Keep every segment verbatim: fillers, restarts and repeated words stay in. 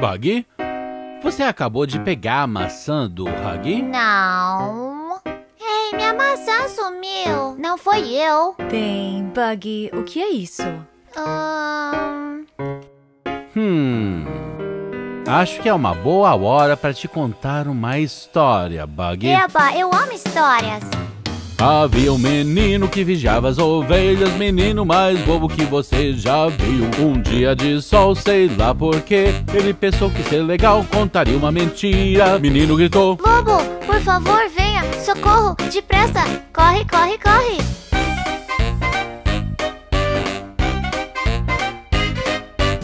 Buggy? Você acabou de pegar a maçã do Huggy? Não. Ei, minha maçã sumiu. Não foi eu. Bem, Buggy, o que é isso? Hum... Hum... Acho que é uma boa hora para te contar uma história, Buggy. Eba, eu amo histórias. Havia um menino que vigiava as ovelhas, menino mais bobo que você já viu. Um dia de sol, sei lá porquê, ele pensou que ser legal contaria uma mentira. Menino gritou: Lobo, por favor, venha, socorro, depressa, corre, corre, corre.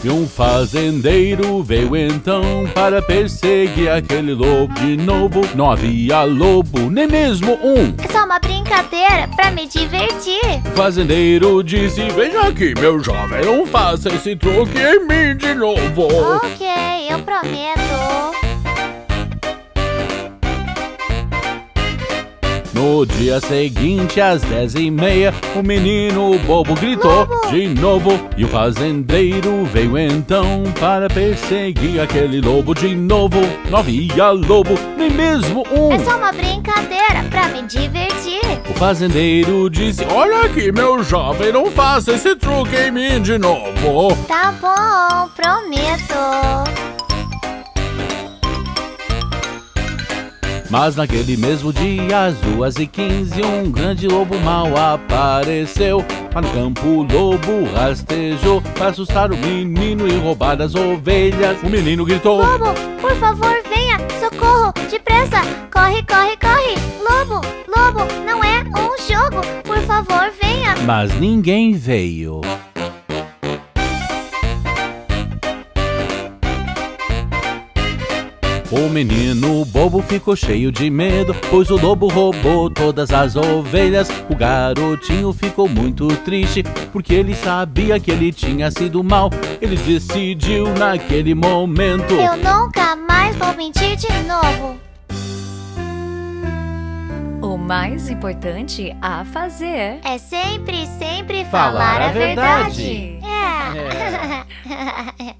E um fazendeiro veio então para perseguir aquele lobo de novo. Não havia lobo, nem mesmo um. É só uma brincadeira pra me divertir. O fazendeiro disse: Veja aqui, meu jovem, não faça esse truque em mim de novo. Ok, eu prometo. No dia seguinte, às dez e meia, o menino bobo gritou Lobo! De novo. E o fazendeiro veio então para perseguir aquele lobo de novo. Não havia lobo, nem mesmo um. É só uma brincadeira pra me divertir. O fazendeiro disse: Olha aqui, meu jovem, não faça esse truque em mim de novo. Tá bom, prometo. Mas naquele mesmo dia, às duas e quinze, um grande lobo mal apareceu. Mas no campo o lobo rastejou para assustar o menino e roubar as ovelhas. O menino gritou: Lobo, por favor, venha, socorro, depressa, corre, corre, corre. Lobo, lobo, não é um jogo, por favor, venha. Mas ninguém veio. O menino bobo ficou cheio de medo, pois o lobo roubou todas as ovelhas. O garotinho ficou muito triste, porque ele sabia que ele tinha sido mal. Ele decidiu naquele momento: Eu nunca mais vou mentir de novo. O mais importante a fazer é sempre, sempre falar, falar a verdade. verdade. É. é.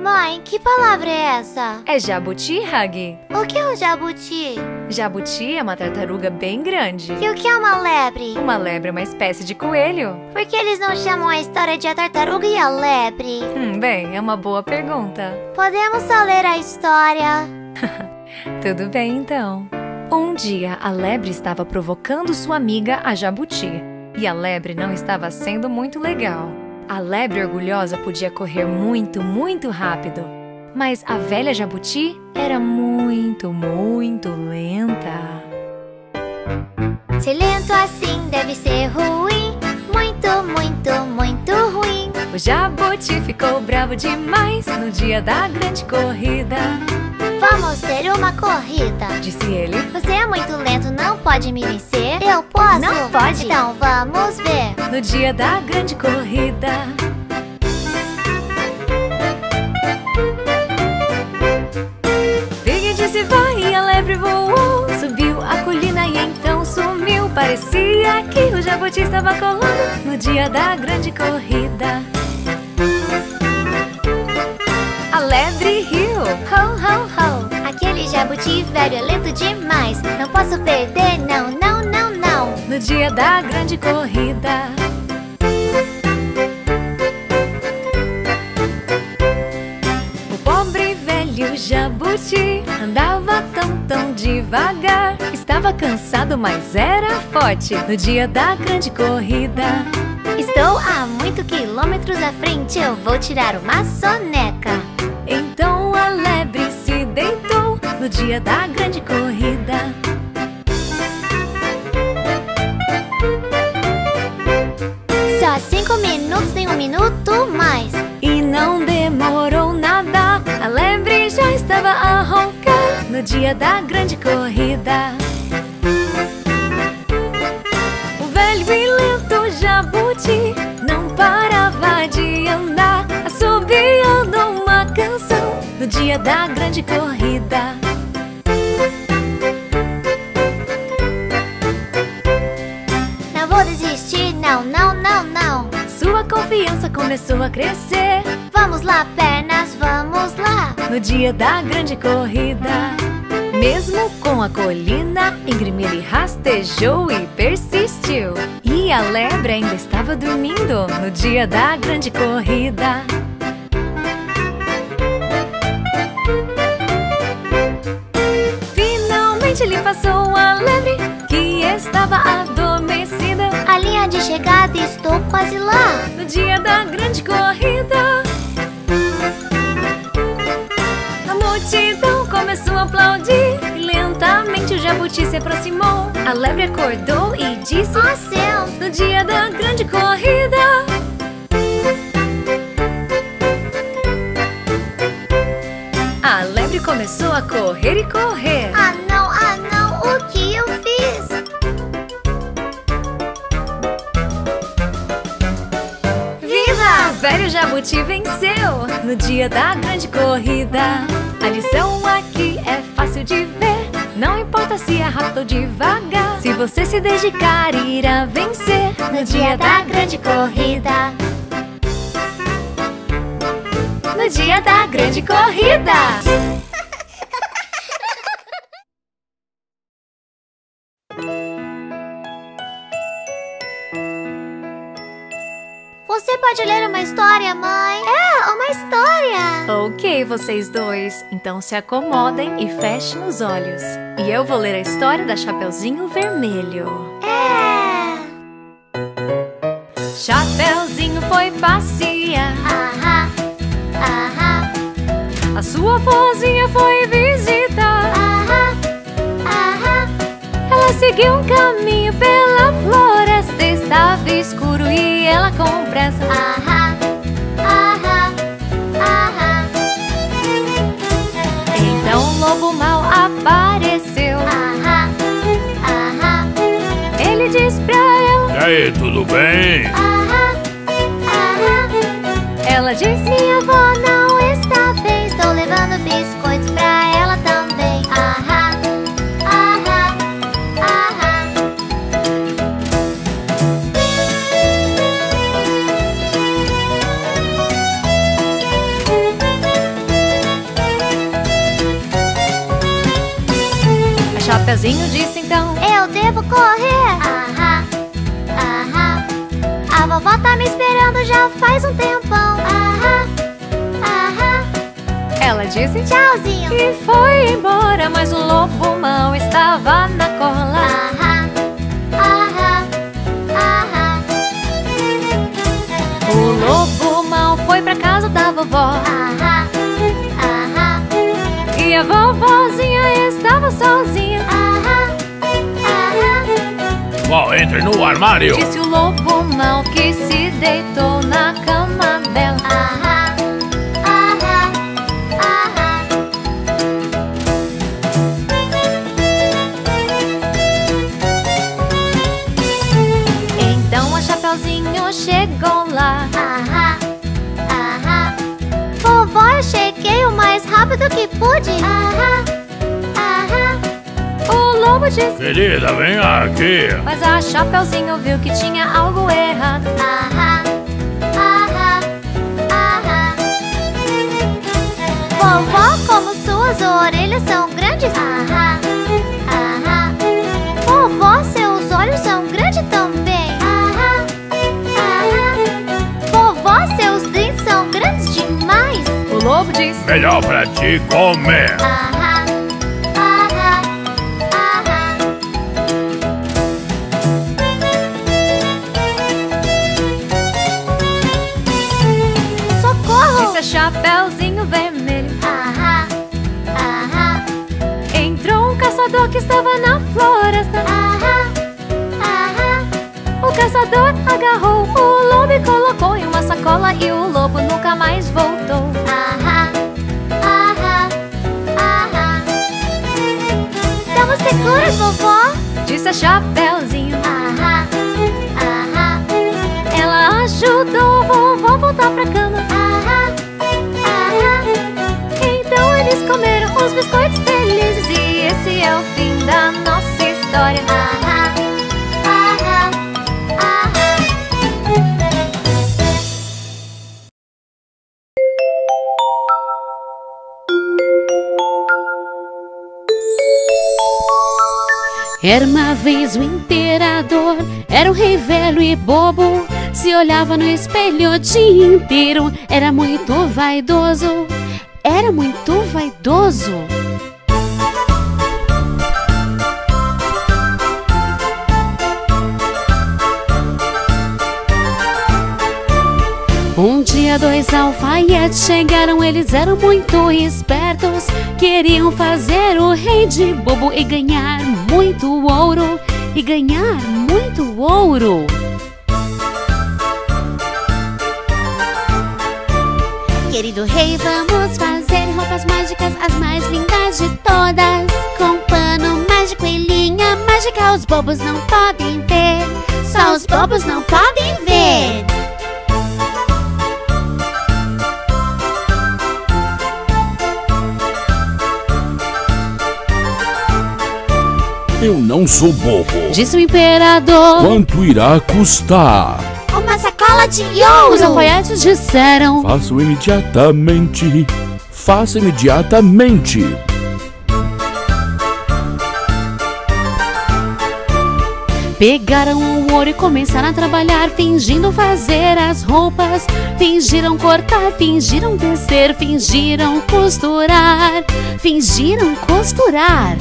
Mãe, que palavra é essa? É jabuti, Huggy. O que é o jabuti? Jabuti é uma tartaruga bem grande. E o que é uma lebre? Uma lebre é uma espécie de coelho. Por que eles não chamam a história de a tartaruga e a lebre? Hum, bem, é uma boa pergunta. Podemos só ler a história? Tudo bem, então. Um dia, a lebre estava provocando sua amiga, a jabuti. E a lebre não estava sendo muito legal. A lebre orgulhosa podia correr muito, muito rápido, mas a velha jabuti era muito, muito lenta. Ser lento assim deve ser ruim, muito, muito, muito ruim. O jabuti ficou bravo demais no dia da grande corrida. Vamos ter uma corrida, disse ele. Você é muito lento, não pode me vencer. Eu posso? Não pode. Então vamos ver. No dia da grande corrida. Big disse vai e a lebre voou. Subiu a colina e então sumiu. Parecia que o jabuti estava colando no dia da grande corrida. A lebre riu. Ho, ho, ho. Aquele jabuti velho é lento demais. Não posso perder, não, não, não, não. No dia da grande corrida. O pobre velho jabuti andava tão, tão devagar. Estava cansado, mas era forte. No dia da grande corrida. Estou a muito quilômetros à frente. Eu vou tirar uma soneca. Então a lebre se deitou no dia da grande corrida. Só cinco minutos, nem um minuto mais. E não demorou nada. A lebre já estava a roncar no dia da grande corrida. O velho e lento jabuti não parava de andar, assobiando uma canção no dia da grande corrida. Não vou desistir, não, não, não, não. Sua criança começou a crescer. Vamos lá, pernas, vamos lá! No dia da grande corrida, mesmo com a colina, íngreme ele rastejou e persistiu. E a lebre ainda estava dormindo no dia da grande corrida. Finalmente ele passou a lebre que estava adormecida. A linha de chegada, estou quase lá, no dia da grande corrida. A multidão começou a aplaudir e lentamente o jabuti se aproximou. A lebre acordou e disse: "Oh, céu!" No dia da grande corrida. A lebre começou a correr e correr. Ah não, ah não, o que eu fiz? Viva! O velho jabuti venceu no dia da grande corrida. A lição aqui é fácil de ver, não importa se é rápido ou devagar, se você se dedicar, irá vencer no dia da grande corrida. No dia da grande corrida. Você pode ler uma história, mãe? É, uma história! Ok, vocês dois. Então se acomodem e fechem os olhos. E eu vou ler a história da Chapeuzinho Vermelho. É! Chapeuzinho foi passear. Ahá, ahá. A sua vozinha foi visitar. Ahá, ahá. Ela seguiu um caminho pela floresta. Estava escuro e ela com pressa. Ahá, ahá, ahá. Então um lobo mau apareceu. Ahá, ahá. Ele disse pra ela: "E aí, tudo bem?" Ahá, ahá. Ela disse: "Minha avó não está bem, estou levando biscoitos pra ela também." Ahá. Chapeuzinho disse então: "Eu devo correr." Ahá, ahá. A vovó tá me esperando já faz um tempão. Ahá, ahá. Ela disse tchauzinho e foi embora, mas o lobo mau estava na cola. Ahá, ahá, ahá. O lobo mau foi pra casa da vovó. Ahá, ahá. E a vovozinha estava sozinha. Ahá, ahá. Vó, entre no armário, disse o lobo mau que se deitou na cama dela. Ahá, ahá, ahá. Então a Chapeuzinho chegou lá. Ahá, ahá. Vovó, eu cheguei o mais rápido que pude. Ahá, ahá. O lobo disse: "Querida, vem aqui." Mas a Chapeuzinho viu que tinha algo errado. Ahá, ahá, ahá. Vovó, como suas orelhas são grandes. Ahá, ahá. Vovó, seus olhos são grandes também. Ahá, ahá. Vovó, seus dentes são grandes demais. O lobo disse: "Melhor pra ti comer." Ahá, ahá, ahá. Socorro! Disse a Chapeuzinho Vermelho. Ahá, ahá. Entrou um caçador que estava na floresta. Ahá, ahá. O caçador agarrou o lobo e colocou em uma sacola, e o lobo nunca mais voltou. Ahá, ahá, ahá. "Estamos seguros, vovó?" disse a Chapeuzinho. Ahá, ahá. Ela ajudou o vovó a voltar pra cama. Ahá, ahá. Então eles comeram os biscoitos felizes, e esse é o fim da nossa história. Ahá, ahá, ahá. Era uma vez o imperador, era um rei velho e bobo. Se olhava no espelho o dia inteiro, era muito vaidoso, era muito vaidoso. Um dia dois alfaiates chegaram, eles eram muito espertos. Queriam fazer o rei de bobo e ganhar muito ouro, e ganhar muito ouro. Querido rei, vamos fazer roupas mágicas, as mais lindas de todas, com pano mágico e linha mágica. Os bobos não podem ver, só os bobos não podem ver. Eu não sou bobo, disse o imperador. Quanto irá custar? Uma sacola de ouro. Os alfaiates disseram: faço imediatamente, faço imediatamente. Pegaram o ouro e começaram a trabalhar, fingindo fazer as roupas. Fingiram cortar, fingiram tecer, fingiram costurar, fingiram costurar.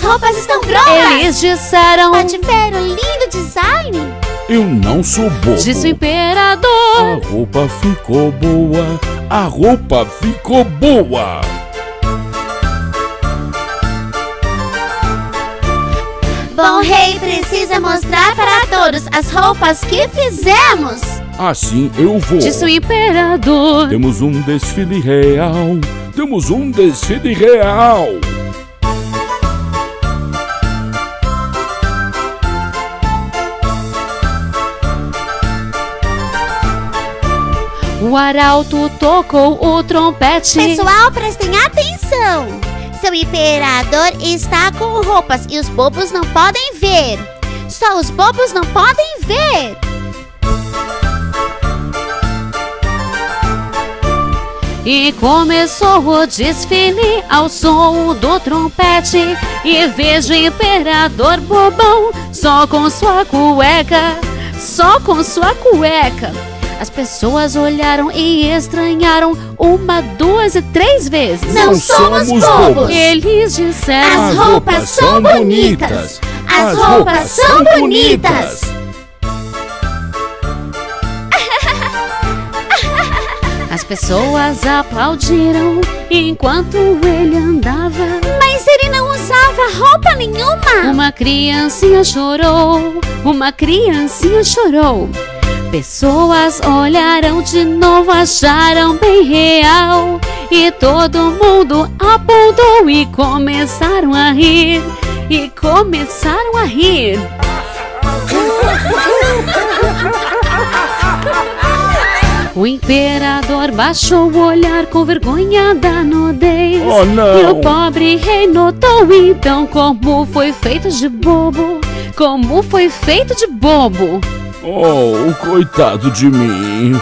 Roupas estão grossas! Eles disseram: pode ver o lindo design? Eu não sou bobo, disse o imperador. A roupa ficou boa, a roupa ficou boa. Bom rei, precisa mostrar para todos as roupas que fizemos. Assim eu vou, disse o imperador. Temos um desfile real, temos um desfile real. O arauto tocou o trompete. Pessoal, prestem atenção! Seu imperador está com roupas e os bobos não podem ver. Só os bobos não podem ver. E começou o desfile ao som do trompete. E vejo o imperador bobão, só com sua cueca, só com sua cueca. As pessoas olharam e estranharam uma, duas e três vezes. Não, Não somos bobos. bobos! Eles disseram: as roupas são bonitas! As roupas são bonitas! As pessoas aplaudiram enquanto ele andava, mas ele não usava roupa nenhuma! Uma criancinha chorou, uma criancinha chorou. Pessoas olharam de novo, acharam bem real. E todo mundo apontou e começaram a rir, e começaram a rir. O imperador baixou o olhar com vergonha da nudez. Oh, não. E o pobre rei notou então como foi feito de bobo, como foi feito de bobo. Oh, coitado de mim.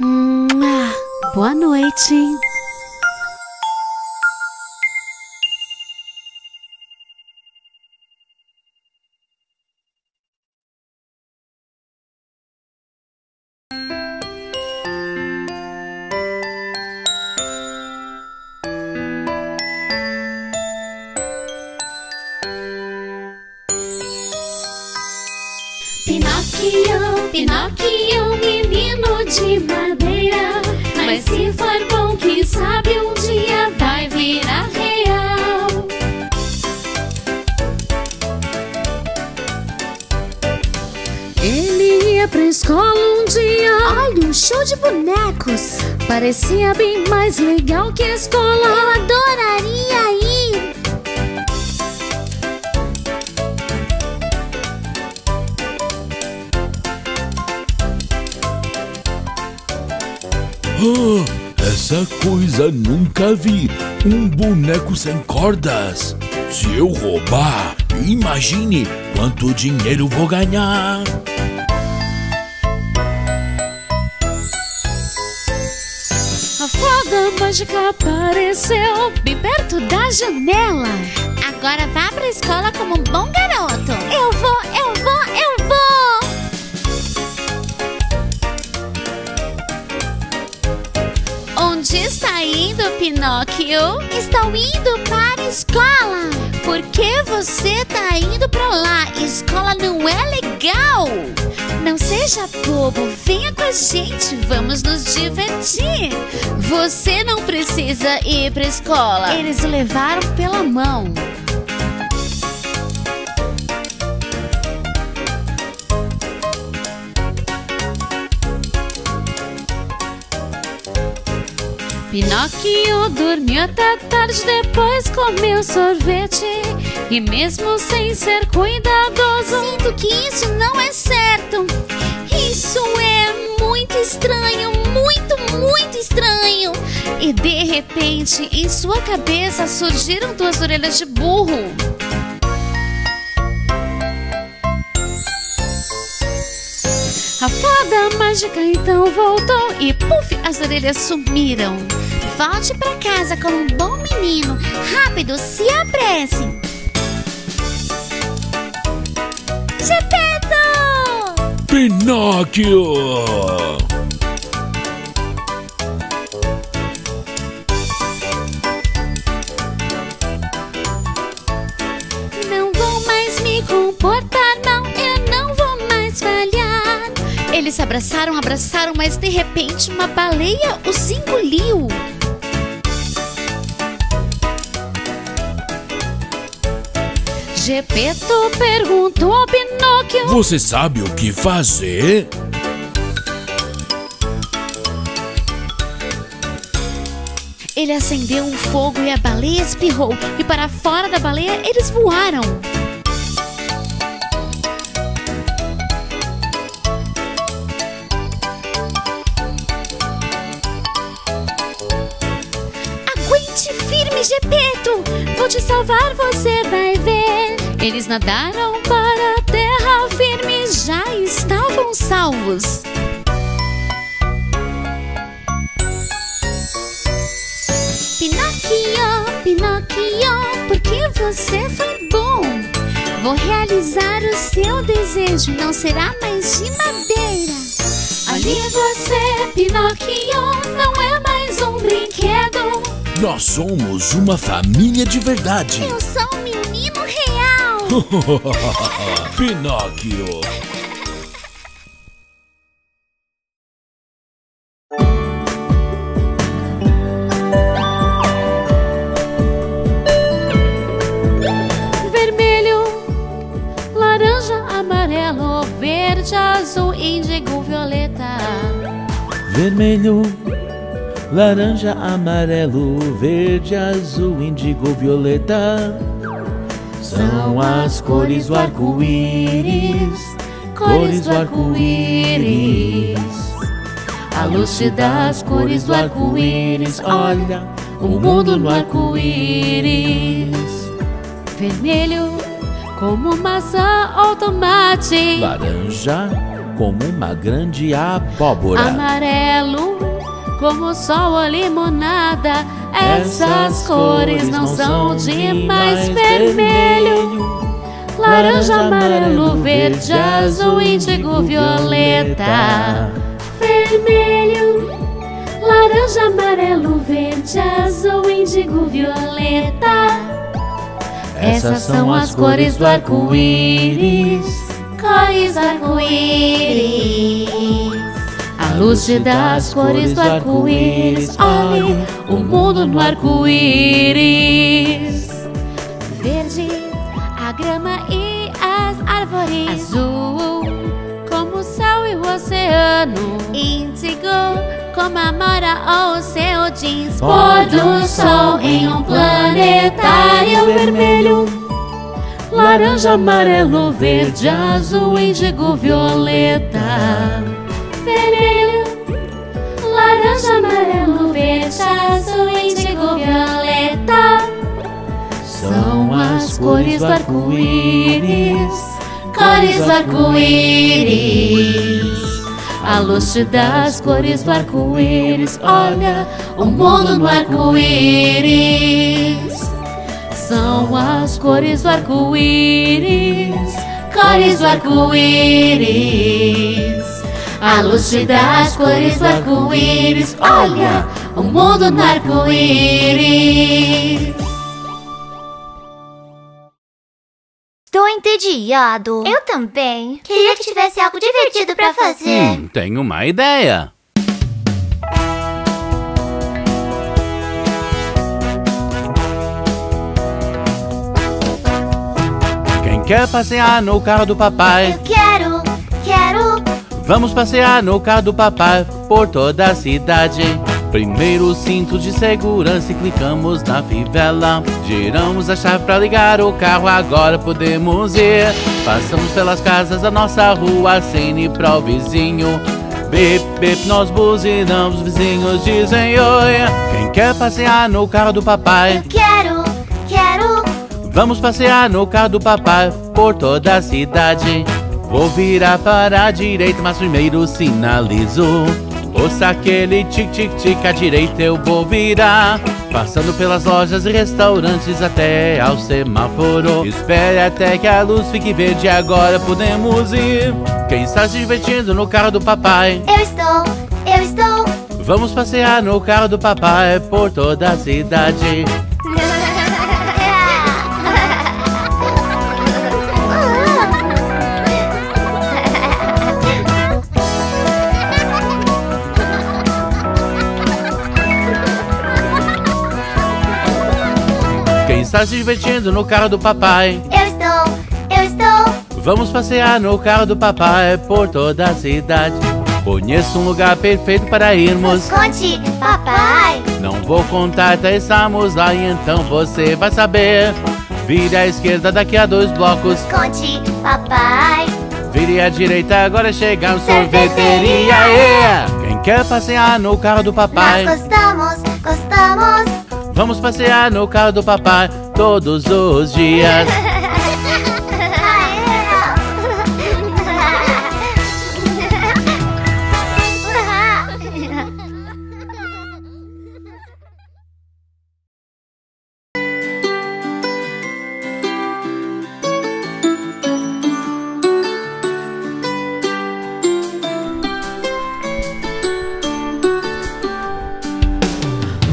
Hum, boa noite. Pinóquio, Pinóquio, menino de madeira, mas se for bom, quem sabe um dia vai virar real. Ele ia pra escola um dia. Olha, um show de bonecos. Parecia bem mais legal que a escola. Eu adoraria ir. Oh, essa coisa nunca vi, um boneco sem cordas. Se eu roubar, imagine quanto dinheiro vou ganhar. Maçã mágica apareceu bem perto da janela. Agora vá pra escola como um bom garoto. Eu vou, eu vou, eu vou. Onde está indo, Pinóquio? Estou indo para a escola. Por que você tá indo pra lá? Escola não é legal. Não seja bobo, venha com a gente, vamos nos divertir. Você não precisa ir pra escola. Eles o levaram pela mão. Pinóquio dormiu até tarde, depois comeu sorvete. E mesmo sem ser cuidadoso, sinto que isso não é certo. Isso é muito estranho, muito, muito estranho. E de repente, em sua cabeça surgiram duas orelhas de burro. A fada mágica então voltou e puf, as orelhas sumiram. Volte pra casa como um bom menino. Rápido, se apresse. Gepeto! Pinóquio! Não vou mais me comportar, não. Eu não vou mais falhar. Eles se abraçaram, abraçaram, mas de repente uma baleia os engoliu. Gepeto perguntou ao Pinóquio: você sabe o que fazer? Ele acendeu um fogo e a baleia espirrou. E para fora da baleia eles voaram. Aguente firme, Gepeto! Vou te salvar, você vai ver. Eles nadaram para a terra firme, já estavam salvos. Pinóquio, Pinóquio, porque você foi bom. Vou realizar o seu desejo, não será mais de madeira. Ali você, Pinóquio, não é mais um brinquedo. Nós somos uma família de verdade. Eu sou um menino real. Pinóquio. Vermelho, laranja, amarelo, verde, azul, índigo, violeta. Vermelho, laranja, amarelo, verde, azul, índigo, violeta. São as cores do arco-íris, cores do arco-íris. A luz te dá as cores do arco-íris, olha o mundo no arco-íris. Vermelho como maçã ou tomate. Laranja como uma grande abóbora. Amarelo como sol ou limonada. Essas cores não são demais. Vermelho, laranja, amarelo, verde, azul, índigo, violeta. Vermelho, laranja, amarelo, verde, azul, índigo, violeta. Essas são as cores do arco-íris, cores do arco-íris. A luz te dá as cores do arco-íris, olhe o mundo no arco-íris. Verde, a grama e as árvores. Azul, como o céu e o oceano. Índigo, como a mora ou o seu jeans. Pôr do sol em um planetário. Vermelho, laranja, amarelo, verde, azul, índigo, violeta. Laranja, amarelo, verde, azul, índigo, violeta. São as cores do arco-íris, cores do arco-íris. a luz te dá as cores do arco-íris. Olha, o mundo no arco-íris. São as cores do arco-íris, cores do arco-íris. A luz te dá as cores do arco-íris. Olha, o mundo no arco-íris. Estou entediado. Eu também. Queria que tivesse algo divertido pra fazer. Hum, tenho uma ideia. Quem quer passear no carro do papai? Eu quero, quero. Vamos passear no carro do papai por toda a cidade. Primeiro o cinto de segurança e clicamos na fivela. Giramos a chave pra ligar o carro, agora podemos ir. Passamos pelas casas da nossa rua, acene pra o vizinho. Bip, bip, nós buzinamos, vizinhos dizem oi. Quem quer passear no carro do papai? Eu quero, quero. Vamos passear no carro do papai por toda a cidade. Vou virar para a direita, mas primeiro sinalizo. Ouça aquele tic-tic-tic, à direita eu vou virar. Passando pelas lojas e restaurantes até ao semáforo. Espere até que a luz fique verde, agora podemos ir. Quem está se divertindo no carro do papai? Eu estou, eu estou. Vamos passear no carro do papai por toda a cidade. Está se divertindo no carro do papai? Eu estou, eu estou. Vamos passear no carro do papai por toda a cidade. Conheço um lugar perfeito para irmos. Nos conte, papai. Não vou contar até estamos lá e então você vai saber. Vire à esquerda daqui a dois blocos. Nos conte, papai. Vire à direita, agora chegamos à sorveteria. É. Quem quer passear no carro do papai? Nós gostamos, gostamos. Vamos passear no carro do papai todos os dias.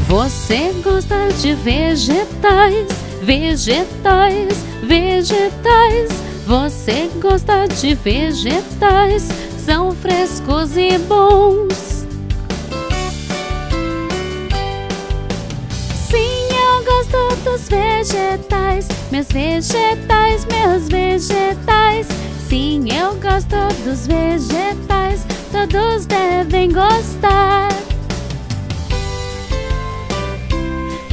Você gosta de vegetais, vegetais, vegetais. Você gosta de vegetais, são frescos e bons. Sim, eu gosto dos vegetais, meus vegetais, meus vegetais. Sim, eu gosto dos vegetais, todos devem gostar.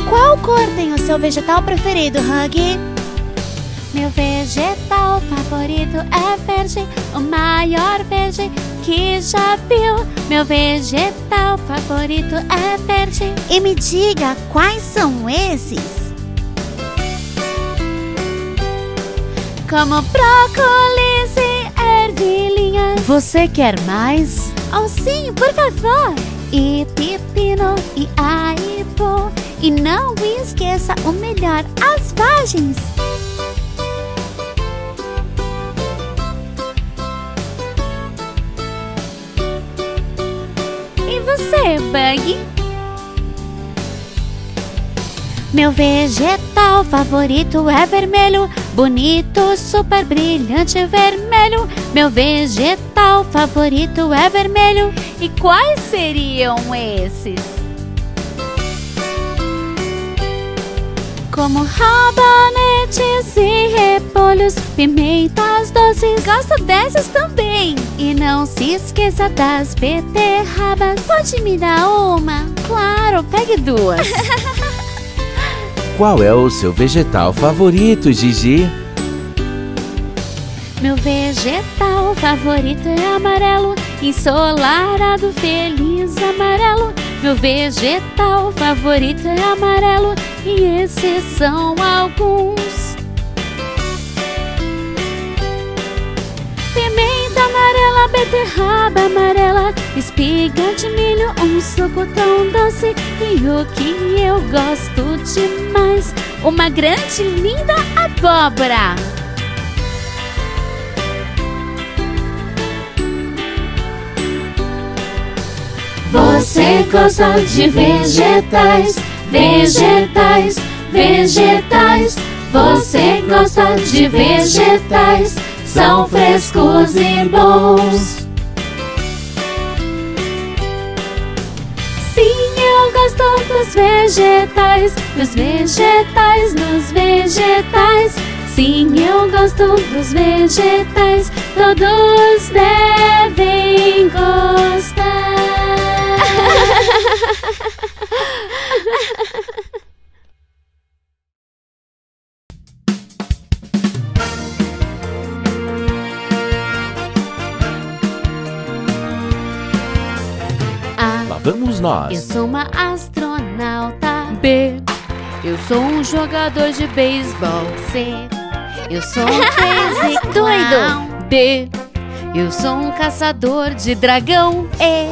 Qual cor tem o seu vegetal preferido, Huggy? Meu vegetal favorito é verde, o maior verde que já viu. Meu vegetal favorito é verde. E me diga, quais são esses? Como brócolis e ervilhinhas. Você quer mais? Oh sim, por favor! E pepino e aipô. E não esqueça o melhor, as vagens. E você, Buggy? Meu vegetal favorito é vermelho, bonito, super brilhante vermelho. Meu vegetal favorito é vermelho. E quais seriam esses? Como rabanetes e repolhos, pimentas doces. Gosto dessas também. E não se esqueça das beterrabas. Pode me dar uma? Claro, pegue duas. Qual é o seu vegetal favorito, Gigi? Meu vegetal favorito é amarelo, ensolarado, feliz amarelo. Meu vegetal favorito é amarelo, e esses são alguns. Pimenta amarela, uma beterraba amarela, espiga de milho, um suco tão doce e o que eu gosto demais, uma grande linda abóbora. Você gosta de vegetais, vegetais, vegetais. Você gosta de vegetais, são frescos e bons. Sim, eu gosto dos vegetais, dos vegetais, dos vegetais. Sim, eu gosto dos vegetais, todos devem gostar. Vamos nós. Eu sou uma astronauta. B. Eu sou um jogador de beisebol. C. Eu sou um crazy clown. D. Eu sou um caçador de dragão. E.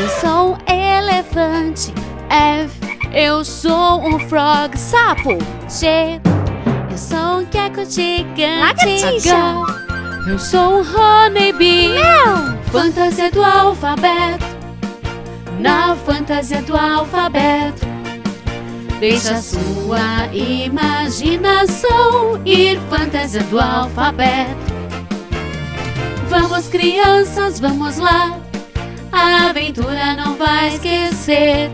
Eu sou um elefante. F. Eu sou um frog sapo. G. Eu sou um queco gigante. H. Eu sou um honeybee. Não. Fantasia do alfabeto. Na fantasia do alfabeto, deixa a sua imaginação ir, fantasia do alfabeto. Vamos, crianças, vamos lá, a aventura não vai esquecer.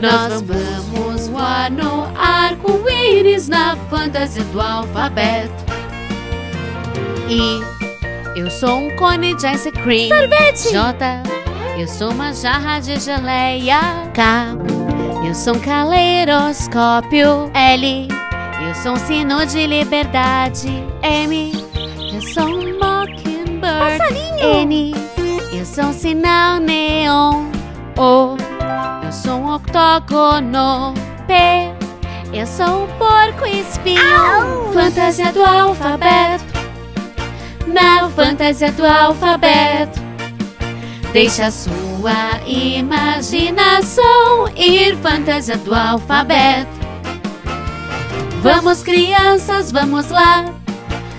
Nós vamos voar no arco-íris na fantasia do alfabeto. I. Eu sou um cone de ice cream. Sorvete. J. Eu sou uma jarra de geleia. K. Eu sou um caleidoscópio. L. Eu sou um sino de liberdade. M. Eu sou um mockingbird. Passarinho. N. Eu sou um sinal neon. O. Eu sou um octógono. P. Eu sou um porco espinho. Fantasia do alfabeto. Na fantasia do alfabeto, deixa a sua imaginação ir, fantasia do alfabeto. Vamos, crianças, vamos lá,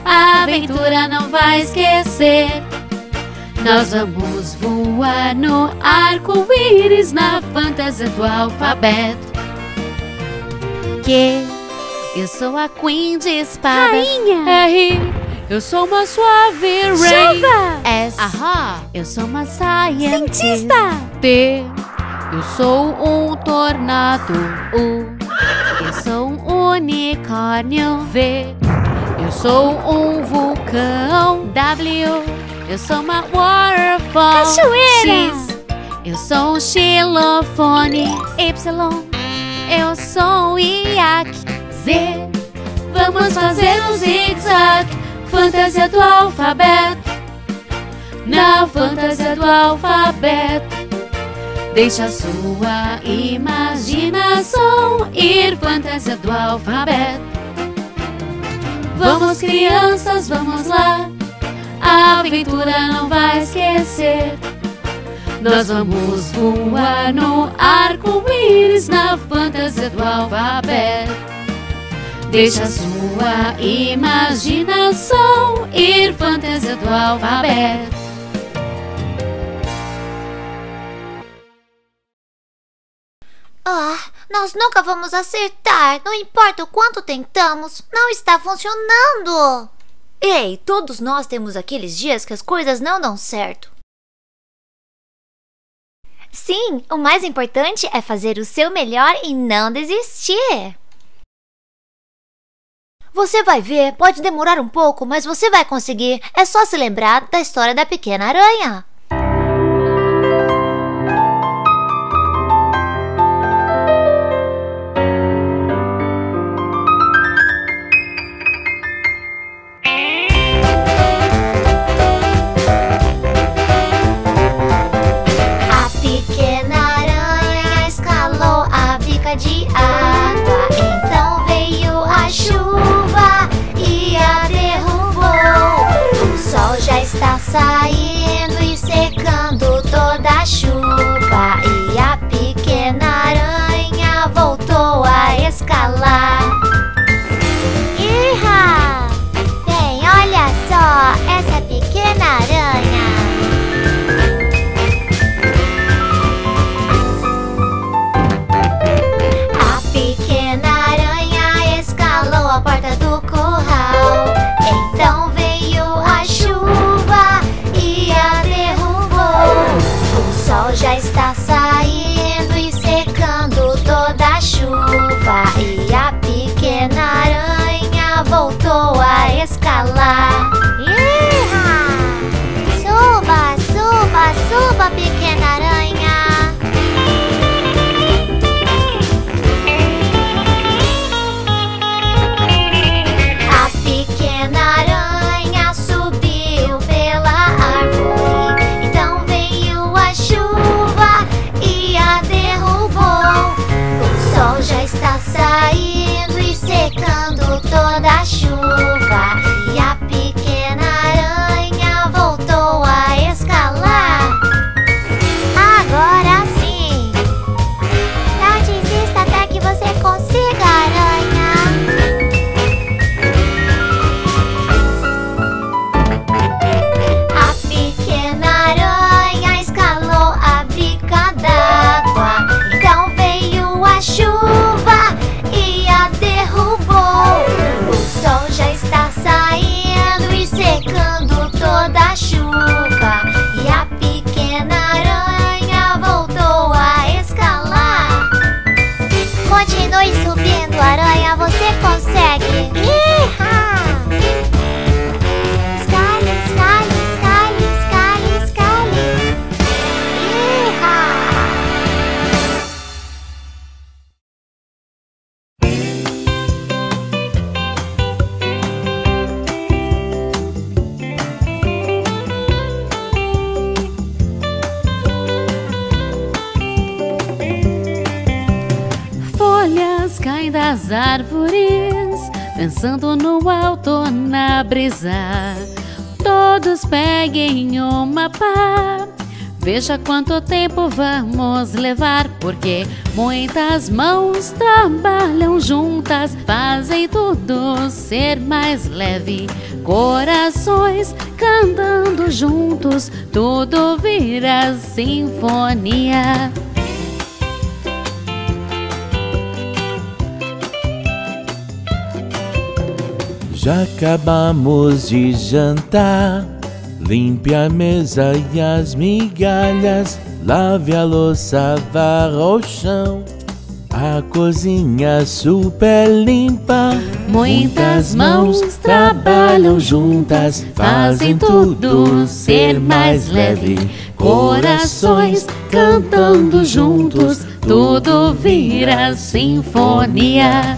a aventura não vai esquecer. Nós vamos voar no arco-íris na fantasia do alfabeto. Q. Eu sou a Queen de espadas. Rainha. R. Eu sou uma suave rain. Chuva. S. Ahá. Eu sou uma scientist. Cientista. T. Eu sou um tornado. U. Eu sou um unicórnio. V. Eu sou um vulcão. W. Eu sou uma waterfall. Cachoeira. X. Eu sou um xilofone. Y. Eu sou um iaque. Z. Vamos fazer um zigue-zague, fantasia do alfabeto. Na fantasia do alfabeto, deixa a sua imaginação ir, fantasia do alfabeto. Vamos, crianças, vamos lá, a aventura não vai esquecer. Nós vamos voar no arco-íris na fantasia do alfabeto. Deixa a sua imaginação ir, fantasia do alfabeto. Ah, nós nunca vamos acertar. Não importa o quanto tentamos, não está funcionando. Ei, todos nós temos aqueles dias que as coisas não dão certo. Sim, o mais importante é fazer o seu melhor e não desistir. Você vai ver, pode demorar um pouco, mas você vai conseguir. É só se lembrar da história da pequena aranha. A pequena aranha escalou a bica de água. Então veio a chuva e a derrubou. O sol já está saindo. pra lá. Iha! Suba, suba, suba, pequena aranha. A pequena aranha subiu pela árvore. Então veio a chuva e a derrubou. O sol já está saindo e secando toda a chuva. E a pequena aranha voltou a escalar. Agora sim! Não desista até que você consiga, aranha. A pequena aranha escalou a bica d'água. Então veio a chuva e a derrubou. O sol já está saindo e secando toda a chuva. E a pequena aranha voltou a escalar. Continue subindo, aranha, você consegue. Iha! Escale, escale, escale, escale, escale. Iha! Das árvores, dançando no alto na brisa, todos peguem uma pá. Veja quanto tempo vamos levar, porque muitas mãos trabalham juntas, fazem tudo ser mais leve. Corações cantando juntos, tudo vira sinfonia. Já acabamos de jantar, limpe a mesa e as migalhas, lave a louça, varra o chão, a cozinha super limpa. Muitas mãos trabalham juntas, fazem tudo ser mais leve. Corações cantando juntos, tudo vira sinfonia.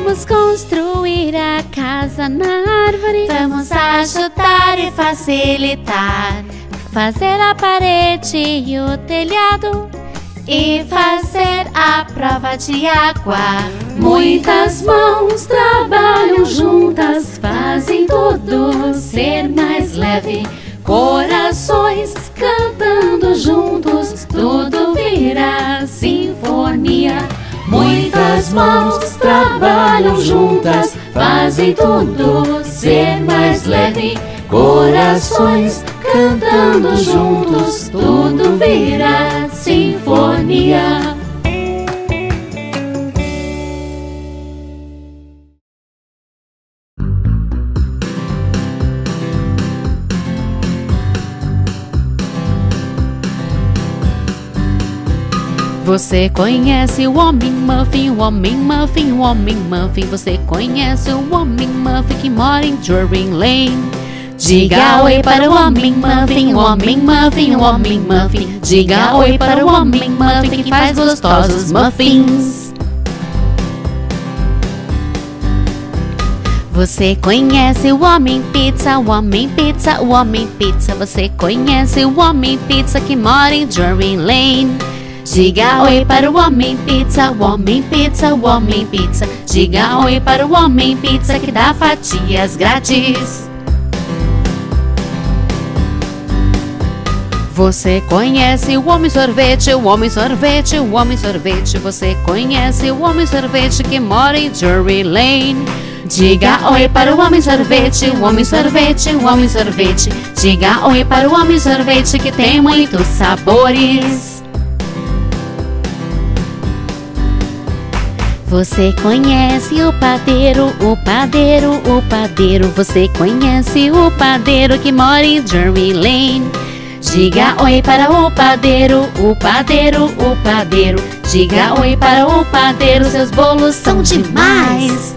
Vamos construir a casa na árvore. Vamos ajudar e facilitar. Fazer a parede e o telhado e fazer a prova de água. Muitas mãos trabalham juntas, fazem tudo ser mais leve. Corações cantando juntos, tudo vira sinfonia. Muitas mãos trabalham juntas, fazem tudo ser mais leve. Corações cantando juntos, tudo vira sinfonia. Você conhece o homem muffin, o homem muffin, o homem muffin. Você conhece o homem muffin que mora em Drury Lane. Diga oi para o homem muffin, o homem muffin, o homem muffin. Diga oi para o homem muffin que faz gostosos muffins. Você conhece o homem pizza, o homem pizza, o homem pizza. Você conhece o homem pizza que mora em Drury Lane. Diga oi para o homem pizza, o homem pizza, o homem pizza. Diga oi para o homem pizza que dá fatias grátis. Você conhece o homem sorvete, o homem sorvete, o homem sorvete. Você conhece o homem sorvete que mora em Drury Lane. Diga oi para o homem sorvete, o homem sorvete, o homem sorvete. Diga oi para o homem sorvete que tem muitos sabores. Você conhece o padeiro, o padeiro, o padeiro. Você conhece o padeiro que mora em Drury Lane. Diga oi para o padeiro, o padeiro, o padeiro. Diga oi para o padeiro, seus bolos são demais.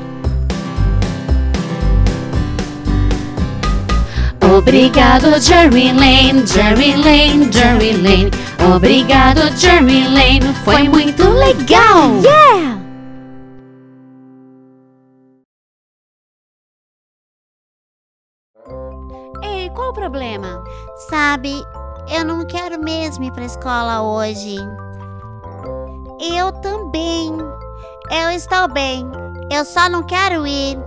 Obrigado, Jerry Lane, Jerry Lane, Jerry Lane. Obrigado, Jerry Lane, foi muito legal. Yeah! Ei, qual o problema? Sabe, eu não quero mesmo ir pra escola hoje. Eu também. Eu estou bem. Eu só não quero ir.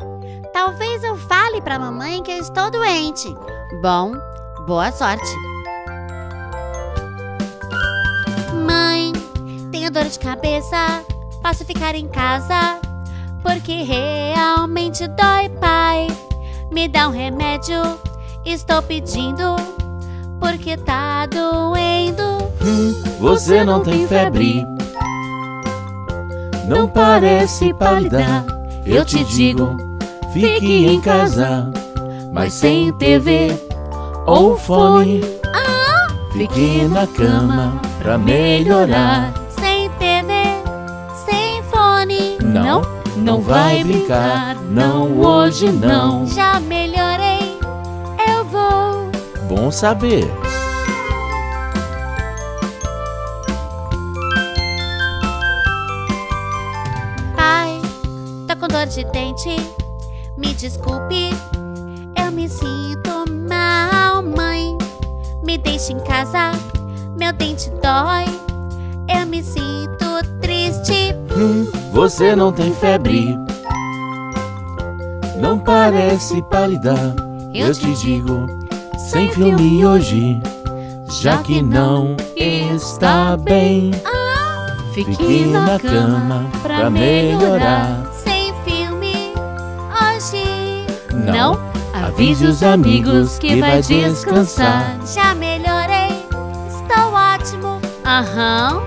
Talvez eu fale pra mamãe que eu estou doente. Bom, boa sorte. Mãe, tenho dor de cabeça. Posso ficar em casa? Porque realmente dói, pai. Me dá um remédio. Estou pedindo. Porque tá doendo. Você não tem febre. Não parece pálida. Eu te digo, fique em casa. Mas sem T V ou fone. ah, Fique na cama pra melhorar. Sem T V, sem fone. Não, não vai brincar. Não, hoje não. Já melhorei, eu vou. Bom saber. De dente, me desculpe, eu me sinto mal, mãe. Me deixe em casa, meu dente dói, eu me sinto triste. Hum, você não tem febre, não parece pálida. Eu te digo, sem filme hoje, já que não está bem. ah, Fique na cama pra melhorar. Não, avise os amigos que vai descansar. Já melhorei, estou ótimo. Aham.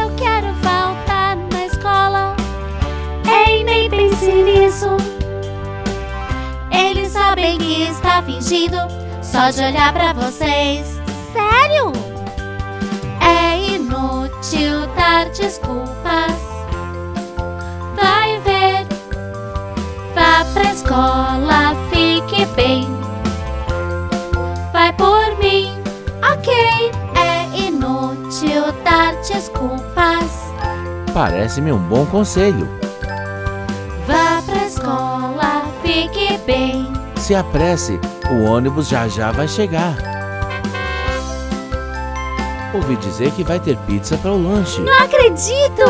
Eu quero faltar na escola. Ei, nem pense nisso. Eles sabem que está fingindo, só de olhar pra vocês. Sério? É inútil dar desculpas. Vai ver. Vá pra escola, fique bem. Vai por mim. Ok. É inútil dar desculpas. Parece-me um bom conselho. Vá pra escola, fique bem. Se apresse, o ônibus já já vai chegar. Ouvi dizer que vai ter pizza para o lanche. Não acredito!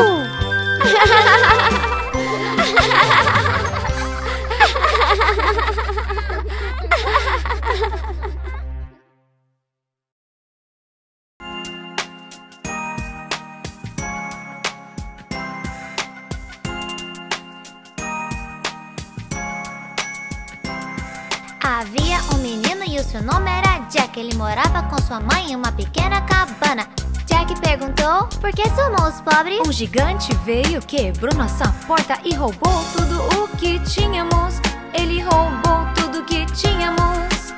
Havia um menino e o seu nome era Jack. Ele morava com sua mãe em uma pequena cabana. Jack perguntou por que somos pobres. Um gigante veio, quebrou nossa porta e roubou tudo o que tínhamos. Ele roubou tudo o que tínhamos.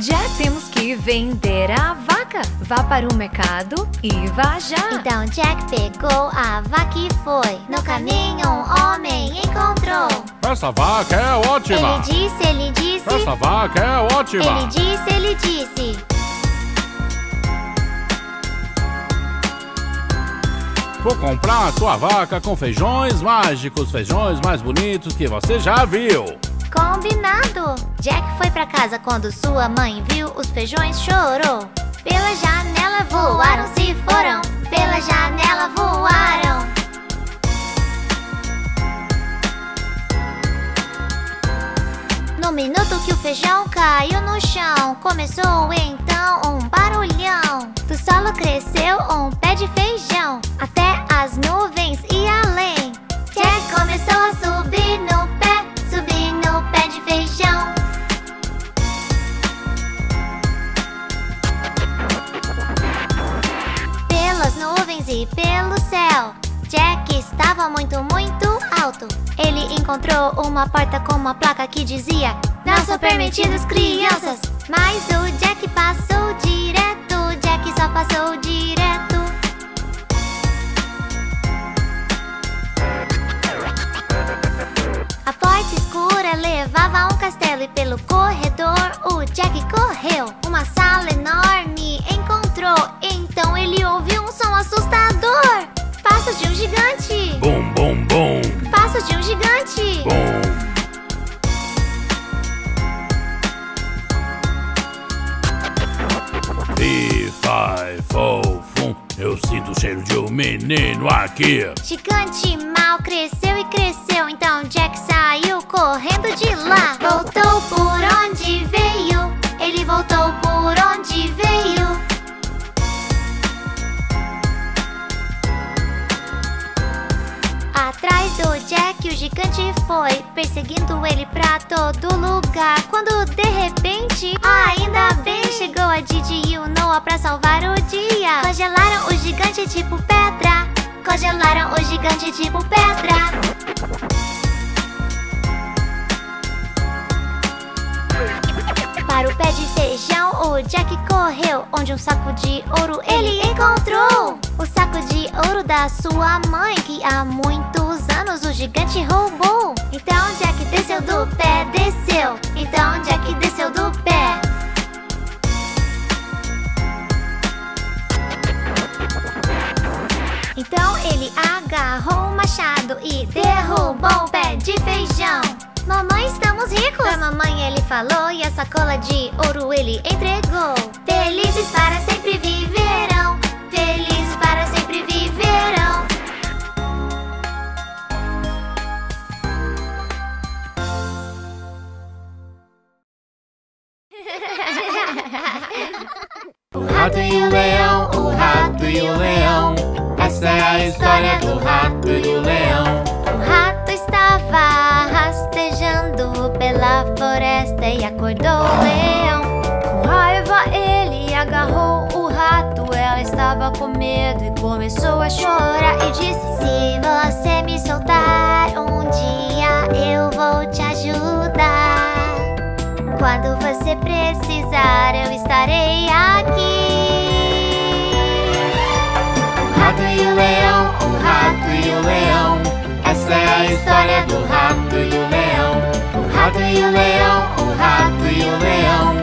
Já temos que vender a vaca. Vá para o mercado e vá já. Então Jack pegou a vaca e foi. No caminho um homem encontrou. Essa vaca é ótima. Ele disse, ele disse. Essa vaca é ótima. Ele disse, ele disse. Vou comprar a sua vaca com feijões mágicos. Feijões mais bonitos que você já viu. Combinado! Jack foi pra casa quando sua mãe viu os feijões, chorou. Pela janela voaram, se foram. Pela janela voaram. No minuto que o feijão caiu no chão, começou então um barulhão. Do solo cresceu um pé de feijão, até as nuvens e além. Jack começou a subir no pé, subir no pé de feijão. Pelas nuvens e pelo céu, Jack estava muito, muito alto. alto. Ele encontrou uma porta com uma placa que dizia: não são permitidos crianças. Mas o Jack passou direto, o Jack só passou direto. A porta escura levava a um castelo e pelo corredor o Jack correu. Uma sala enorme encontrou, então ele ouviu um som assustador. Passos de um gigante. Bom, bom, bom. Passos de um gigante. Bom. E fai, fo, fum. Eu sinto o cheiro de um menino aqui. Gigante mal cresceu e cresceu, então Jack saiu correndo de lá. Voltou por onde veio. Ele voltou por onde veio. Atrás do Jack o gigante foi, perseguindo ele pra todo lugar. Quando de repente, ainda bem, chegou a Didi e o Noah pra salvar o dia. Congelaram o gigante tipo pedra. Congelaram o gigante tipo pedra. Para o pé de feijão o Jack correu, onde um saco de ouro ele encontrou. O saco de ouro da sua mãe, que há muitos anos o gigante roubou. Então Jack desceu do pé, desceu. Então Jack desceu do pé. Então ele agarrou o machado e derrubou o pé de feijão. Mamãe, estamos ricos! Pra mamãe ele falou e a sacola de ouro ele entregou. Felizes para sempre viverão. Felizes para sempre viverão. O rato e o leão, o rato e o leão. Essa é a história do rato e o leão. O rato estava rastejando pela floresta e acordou o leão. Com raiva ele agarrou o rato. Ela estava com medo e começou a chorar e disse: se você me soltar um dia eu vou te ajudar. Quando você precisar eu estarei aqui. O rato e o leão, o rato e o leão. Essa é a história do rato e o leão. O rato e o leão, o rato e o leão.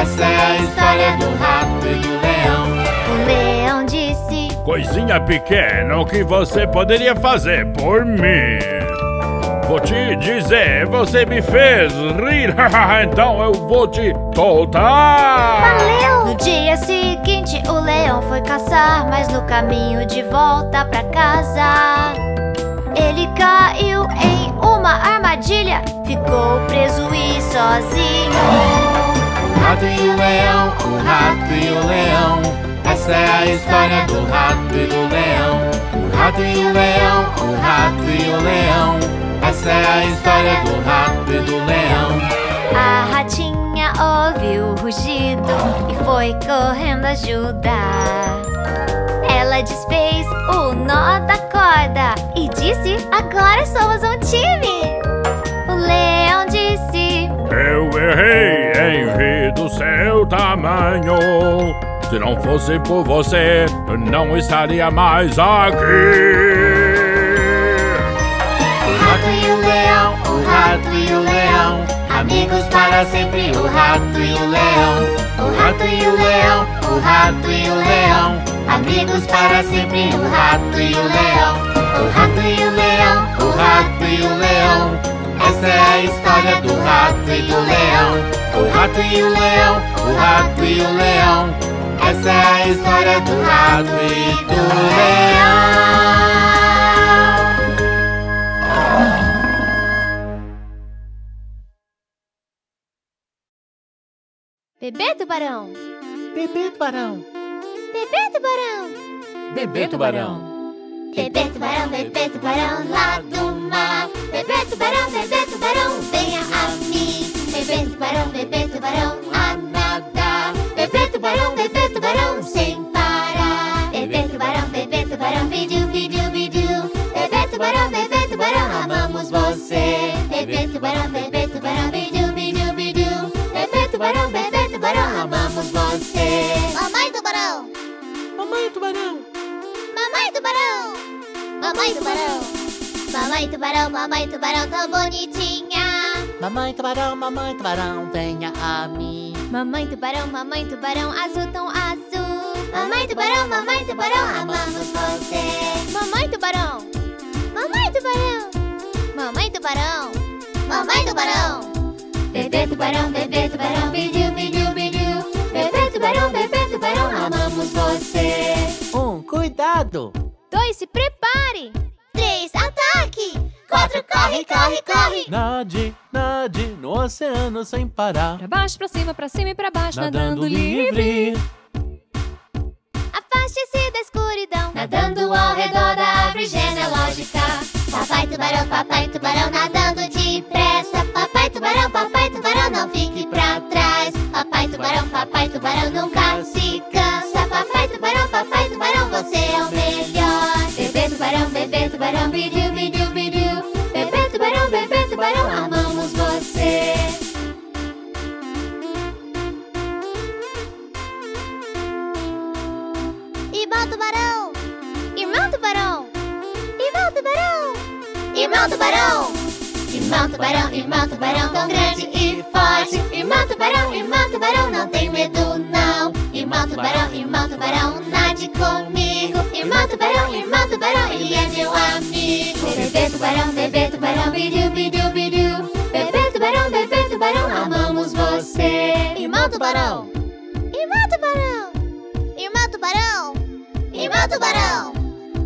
Essa é a história do rato e o leão. O leão disse: coisinha pequena, o que você poderia fazer por mim? Vou te dizer, você me fez rir. Então eu vou te soltar. Valeu! No dia seguinte o leão foi caçar, mas no caminho de volta pra casa ele caiu em uma armadilha. Ficou preso e sozinho. O rato e o leão, o rato e o leão. Essa é a história do rato e do leão. O rato e o leão, o rato e o leão. Essa é a história do rato e do leão. A ratinha ouviu o rugido e foi correndo ajudar. Ela desfez o nó da corda e disse: agora somos um time! O leão disse: eu errei em rir do seu tamanho. Se não fosse por você, eu não estaria mais aqui. O rato e o leão, o rato e o leão. Amigos para sempre, o rato e o leão. O rato e o leão, o rato e o leão. Amigos para sempre, o rato e o leão. O rato e o leão, o rato e o leão. Essa é a história do rato e do leão. O rato e o leão, o rato e o leão. Essa é a história do rato e do leão. Bebê tubarão. Bebê tubarão. Bebê tubarão. Bebê tubarão. Bebê tubarão, bebê tubarão lá do mar. Bebê tubarão, bebê tubarão, venha a mim. Bebê tubarão, bebê tubarão a nadar. Bebê tubarão, bebê tubarão sem parar. Bebê tubarão, bebê tubarão, bidu, bidu, bidu. Bebê tubarão, bebê tubarão, a mamãe. Mamãe Tubarão! Mamãe Tubarão! Mamãe Tubarão! Mamãe Tubarão, Mamãe Tubarão tão bonitinha! Mamãe Tubarão, Mamãe Tubarão, venha a mim! Mamãe Tubarão, Mamãe Tubarão, azul tão azul! Mamãe Tubarão, Mamãe Tubarão, amamos você! Mamãe Tubarão! Mamãe Tubarão! Mamãe Tubarão! Mamãe Tubarão! Bebê Tubarão, Bebê Tubarão, pediu, pediu, pediu! Bebê Tubarão, Bebê Tubarão, amamos você! Um, cuidado! Dois, se prepare! Três, ataque! Quatro, corre, corre, corre! Nade, nade, no oceano sem parar! Pra baixo, pra cima, pra cima e pra baixo, nadando, nadando livre! Afaste-se da escuridão, nadando ao redor da árvore genealógica. Papai Tubarão, Papai Tubarão, nadando depressa. Papai Tubarão, Papai Tubarão, não fique pra trás. Papai Tubarão, Papai Tubarão, nunca se cansa. Papai Tubarão, Papai Tubarão, você é o melhor. Bebê Tubarão, Bebê Tubarão, bidiu, bidiu, bidiu. Bebê Tubarão, Bebê Tubarão, amamos você. Irmão Tubarão! Irmão Tubarão! Irmão Tubarão! Irmão Tubarão! Irmão Tubarão, Irmão Tubarão, tão grande e forte! Irmão Tubarão, Irmão Tubarão, não tem medo não! Irmão Tubarão, Irmão Tubarão, nade comigo! Irmão Tubarão, Irmão Tubarão, ele é meu amigo! Bebê Tubarão, Bebê Tubarão, bidiu, bidiu, bidiu! Bebê Tubarão, Bebê Tubarão, amamos você! Irmão Tubarão! Irmão Tubarão! Irmão Tubarão! Irmão Tubarão!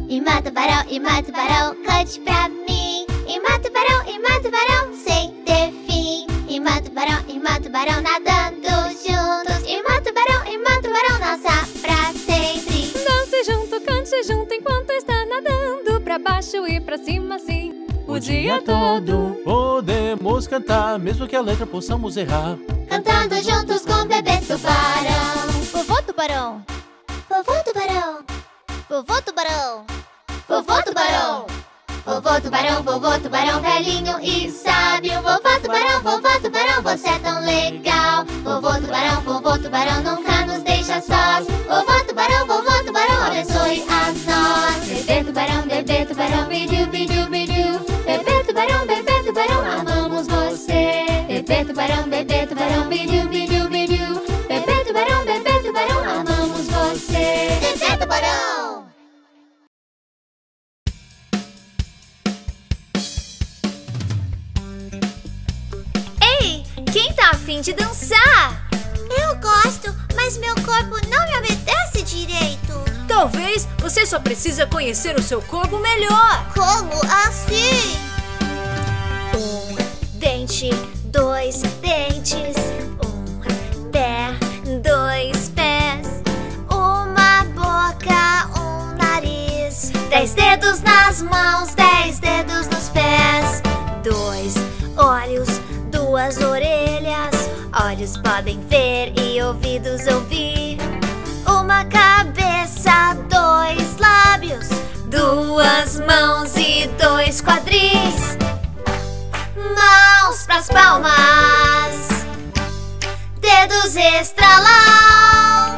Irmão Tubarão, Irmão Tubarão, cante pra mim! Irmão Tubarão, Irmão Tubarão, sem ter fim! Irmão Tubarão, Irmão Tubarão, nadando juntos! Irmão Tubarão, Irmão Tubarão, nossa pra sempre! Dance junto, cante junto, enquanto está nadando! Pra baixo e pra cima, assim, o dia todo! Podemos cantar, mesmo que a letra possamos errar! Cantando juntos com o Bebê Tubarão! Vovô Tubarão! Vovô Tubarão! Vovô Tubarão! Vovô Tubarão! Vovô Tubarão, Vovô Tubarão, velhinho e sábio! Vovô Tubarão, Vovô Tubarão, você é tão legal! Vovô Tubarão, Vovô Tubarão, nunca nos deixa sós! Vovô Tubarão, Vovô Tubarão, abençoe a nós! Bebê Tubarão, Bebê Tubarão, bidiu, bidiu, bidiu! Bebê Tubarão, Bebê Tubarão, amamos você! Bebê Tubarão, Bebê Tubarão, bidiu, bidiu, bidiu! Bebê Tubarão, Bebê Tubarão, amamos você! Bebê Tubarão! Quem tá a fim de dançar? Eu gosto, mas meu corpo não me obedece direito. Talvez você só precisa conhecer o seu corpo melhor. Como assim? Um dente, dois dentes. Um pé, dois pés. Uma boca, um nariz. Dez dedos nas mãos, dez dedos nos pés. Dois olhos, duas orelhas, olhos podem ver e ouvidos ouvir. Uma cabeça, dois lábios, duas mãos e dois quadris. Mãos pras palmas, dedos estralar,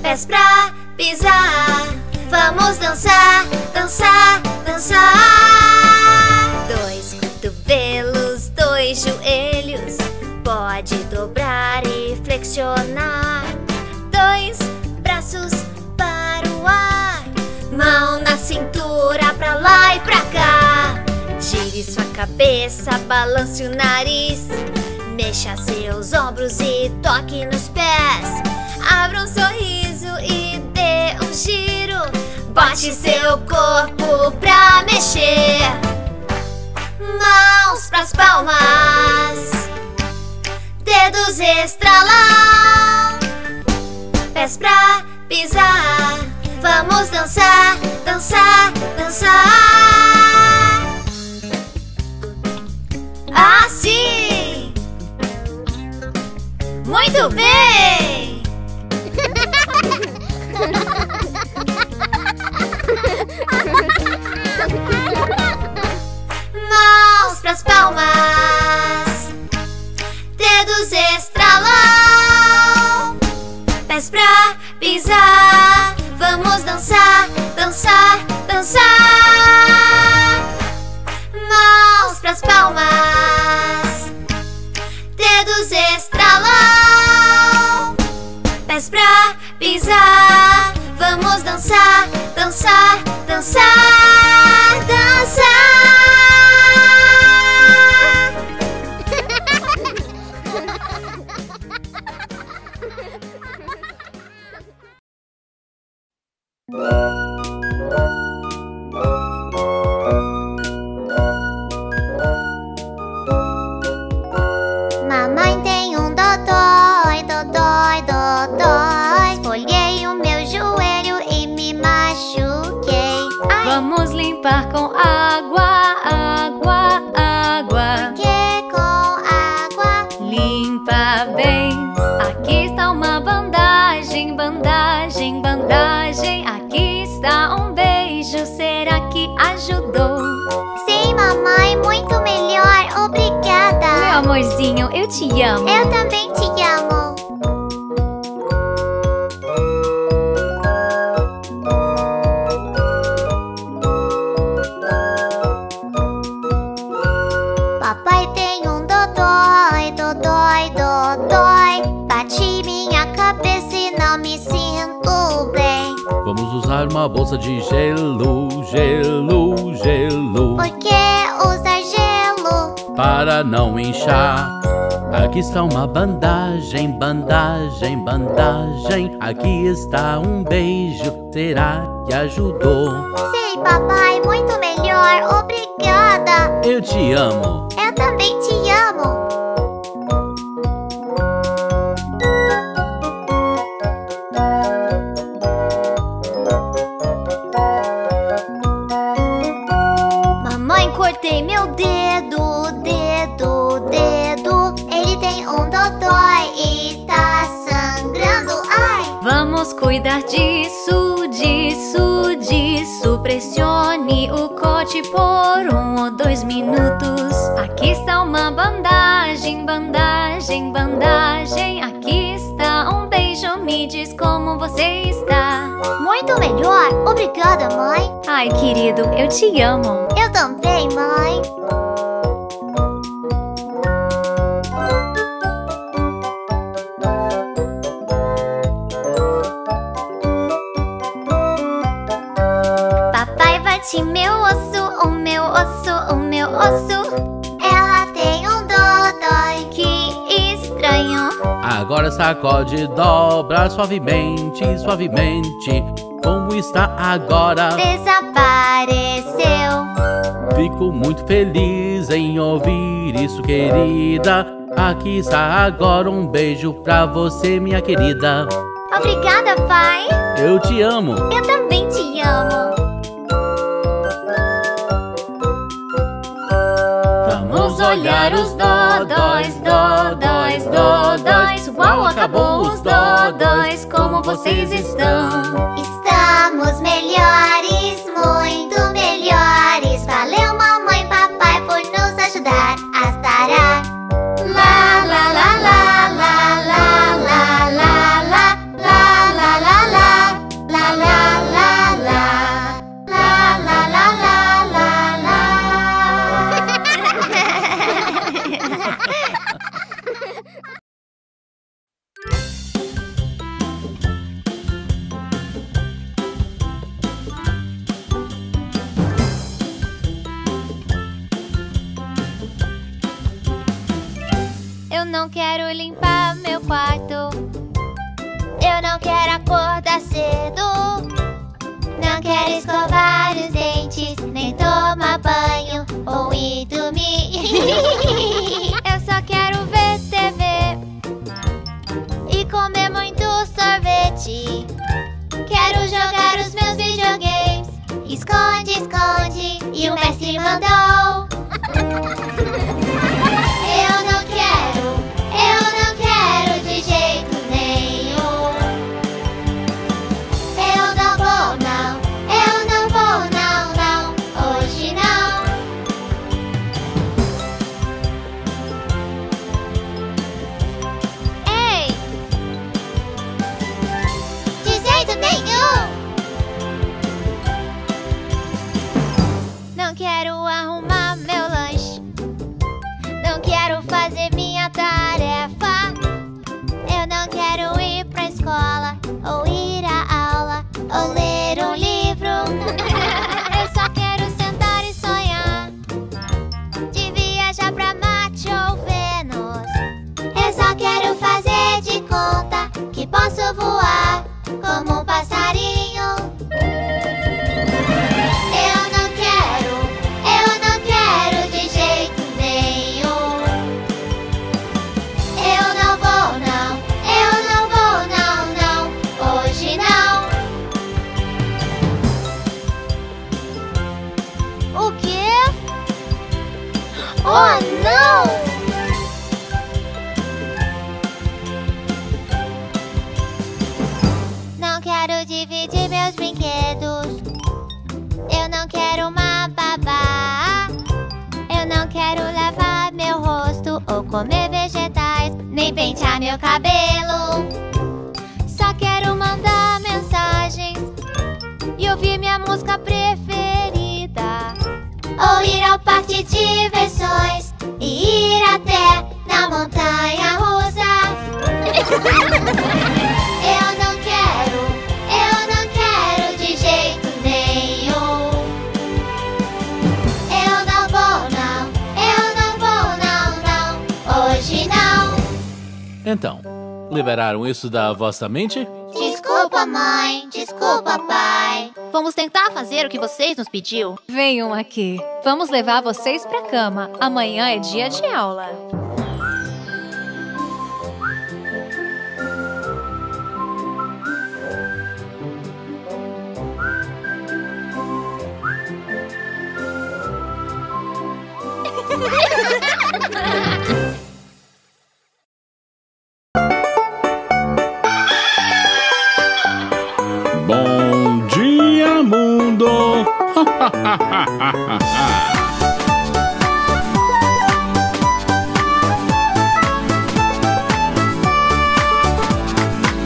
pés pra pisar. Vamos dançar, dançar, dançar. Dois cotovelos, dois joelhos, pode dobrar e flexionar. Dois braços para o ar, mão na cintura pra lá e pra cá. Gire sua cabeça, balance o nariz, mexa seus ombros e toque nos pés. Abra um sorriso e dê um giro, bote seu corpo pra mexer. Mãos pras palmas, dedos estralar, pés pra pisar. Vamos dançar, dançar, dançar. Assim! Muito bem! Mãos pras palmas, dedos estralam, pés pra pisar. Vamos dançar, dançar, dançar. Mãos pras palmas, dedos estralão, pés pra pisar. Vamos dançar, dançar, dançar, dançar. Mamãe tem um dodói, dodói, dodói. Folhei o meu joelho e me machuquei. Ai. Vamos limpar com água, água, água. Porque com água limpa bem. Aqui está uma bandagem, bandagem, bandagem. Aqui está um beijo, será que ajudou? Sim, mamãe, muito melhor, obrigada. Meu amorzinho, eu te amo. Eu também te amo. Papai tem um dodói, dodói, dodói. Bati minha cabeça e não me sinto bem. Vamos usar uma bolsa de gelo, gelo, gelo. Por que usar gelo? Para não inchar. Aqui está uma bandagem, bandagem, bandagem. Aqui está um beijo, será que ajudou? Sim, papai, muito melhor, obrigada. Eu te amo. Eu também te amo. Cortei meu dedo, dedo, dedo. Ele tem um dodói e tá sangrando, ai. Vamos cuidar disso, disso, disso. Pressione o corte por um ou dois minutos. Aqui está uma bandagem, bandagem, bandagem. Aqui está um beijo, me diz como você está. Muito melhor, obrigada, mãe. Ai, querido, eu te amo. Eu também, mãe. Papai bate meu osso, o meu osso, o meu osso. Ela tem um dodói, que estranho. Agora sacode, dobra suavemente, suavemente. Como está agora? Desapareceu. Fico muito feliz em ouvir isso, querida. Aqui está agora um beijo pra você, minha querida. Obrigada, pai. Eu te amo. Eu também te amo. Vamos olhar os dodóis, dodóis, dodóis. Uau, acabou os dodóis. Como vocês estão? Estamos melhores, muito melhores. Valeu, mamãe e papai, por nos ajudar a sarar. Lá, lá, lá, lá, lá, lá, lá, lá, lá, lá, lá, lá, lá, lá, lá, lá, lá, lá, lá, lá, lá, lá, lá. Eu não quero limpar meu quarto. Eu não quero acordar cedo. Não quero escovar os dentes, nem tomar banho ou ir dormir. Eu só quero ver T V e comer muito sorvete. Quero jogar os meus videogames, esconde, esconde, e o mestre mandou. Eu não quero. Eu não quero de jeito nenhum. Eu não vou, não. Eu não vou, não, não. Hoje não. Ei! De jeito nenhum! livre de meus brinquedos. Eu não quero uma babá. Eu não quero lavar meu rosto ou comer vegetais, nem pentear meu cabelo. Só quero mandar mensagens e ouvir minha música preferida, ou ir ao parque de diversões e ir até na montanha russa. Então, liberaram isso da vossa mente? Desculpa, mãe. Desculpa, pai. Vamos tentar fazer o que vocês nos pediu. Venham aqui. Vamos levar vocês pra cama. Amanhã é dia de aula.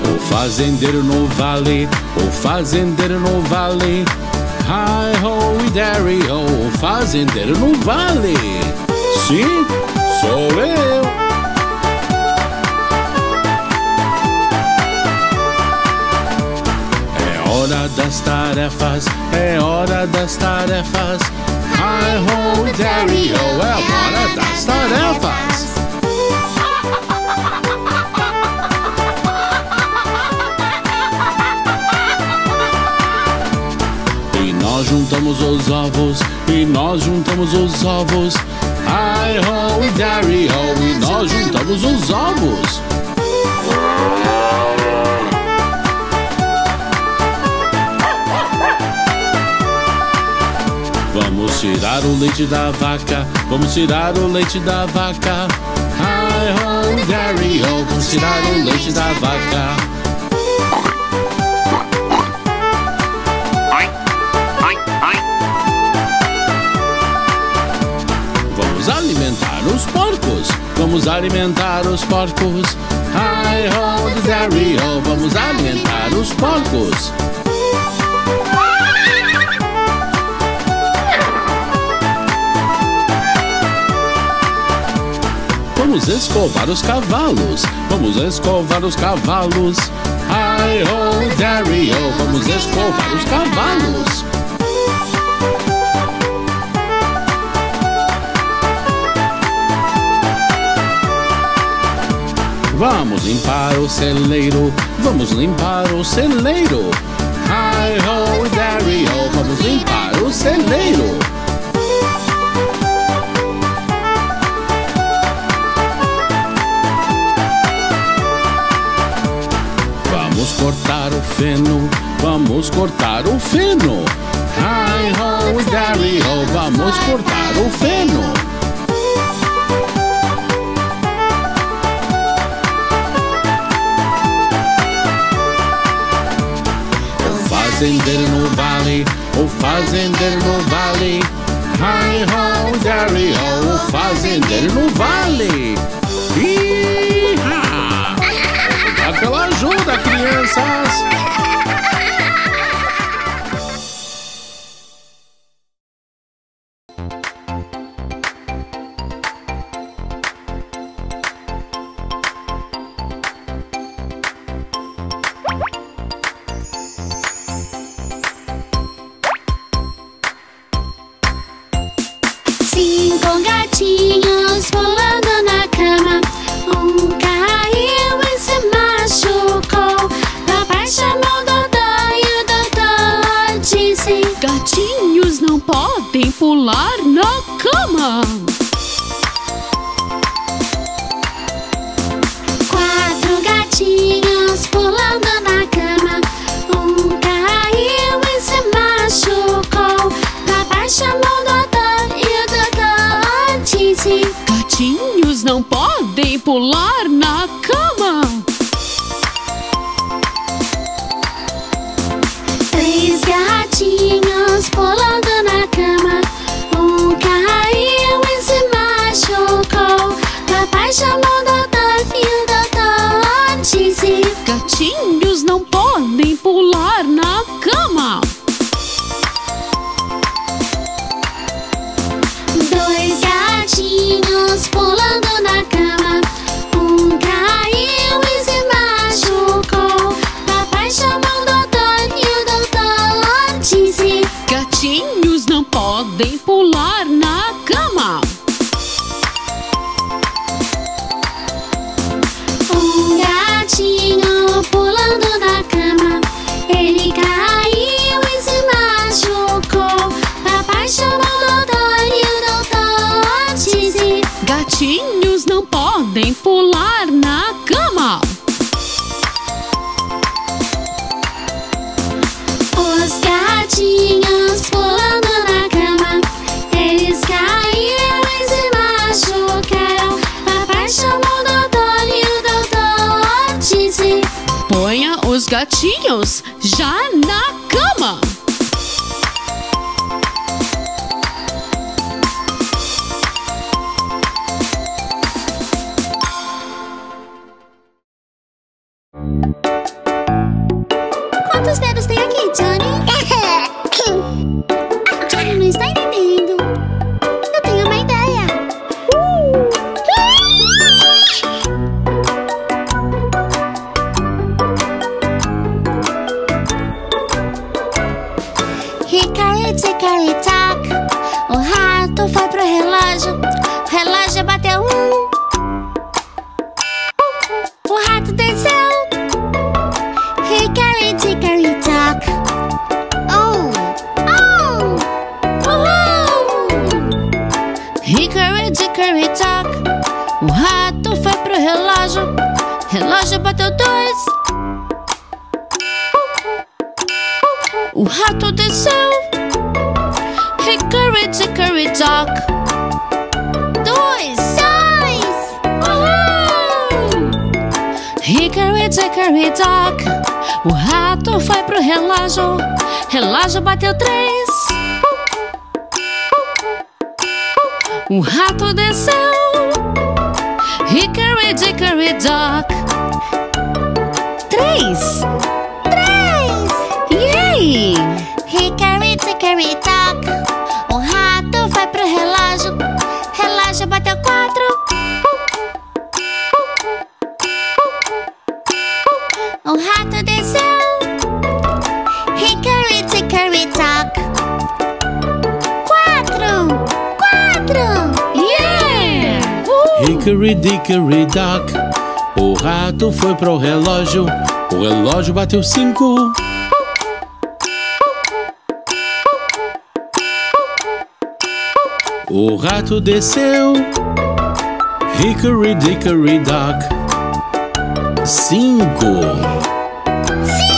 O fazendeiro no vale, o fazendeiro no vale, hi-ho e derry-ho, o fazendeiro no vale. Sim, sou eu. É hora das tarefas, é hora das tarefas, hi-ho e derry-ho, é hora das tarefas. E nós juntamos os ovos, e nós juntamos os ovos, hi-ho e derry-ho, e nós juntamos os ovos. Vamos tirar o leite da vaca, vamos tirar o leite da vaca, hi-ho e derry-ho, vamos tirar o leite da vaca. Vamos alimentar os porcos, vamos alimentar os porcos, hi-ho e derry-ho, vamos alimentar os porcos. Vamos escovar os cavalos, vamos escovar os cavalos, hi-ho e derry-ho, vamos escovar os cavalos. Vamos limpar o celeiro, vamos limpar o celeiro, hi-ho e derry-ho, vamos limpar o celeiro. Vamos cortar o feno, vamos cortar o feno, hi-ho e derry-ho, vamos cortar o feno. O fazendeiro no vale, o fazendeiro no vale, hi-ho e derry-ho, o fazendeiro no vale. Pela ajuda, crianças! Cinco gatinhos pulando na cama, um gatinhos não podem pular na cama. Quatro gatinhos pulando na cama, um caiu e se machucou. Papai chamou o doutor e o doutor disse: gatinhos não podem pular na cama. patinhos pulando na cama. Um caiu e se machucou. Papai chamou o doutor e o doutor disse: gatinhos não podem pular na cama. Dois gatinhos pulando na cama. Um caiu e se machucou. Papai chamou o doutor e o doutor disse: gatinhos não podem pular na cama. Um gatinho pulando na cama. Ele caiu e se machucou. Papai chamou o doutor e o doutor disse: gatinhos não podem pular na cama. Os gatinhos pulando na cama. Eles caíram e se machucaram. Papai chamou o doutor e o doutor disse: ponha os gatinhos já na cama. Quantos dedos tem aqui, Johnny? Johnny não está entendendo. Eu tenho uma ideia. Ricaí, ticaí, tac. O rato foi pro relógio. O relógio bateu um. O rato desceu. Ricaí, ticaí, tac. Oh, oh, uhul. Ricaí, ticaí, tac. O rato foi pro relógio. Relógio bateu dois. O rato desceu. Hickory dickory dock. Dois. Dois. Uhul. Hickory dickory dock. O rato foi pro relógio. Relógio bateu três. O rato desceu. Hickory dickory dock. Três. Yay! Hickory dickory dock. O rato foi pro relógio. Relógio bateu quatro. O rato desceu. Hickory dickory dock. Quatro. Quatro. Yeah! Uh! Hickory dickory dock. O rato foi pro relógio. O relógio bateu cinco. O rato desceu. Hickory dickory dock. Cinco. Cinco.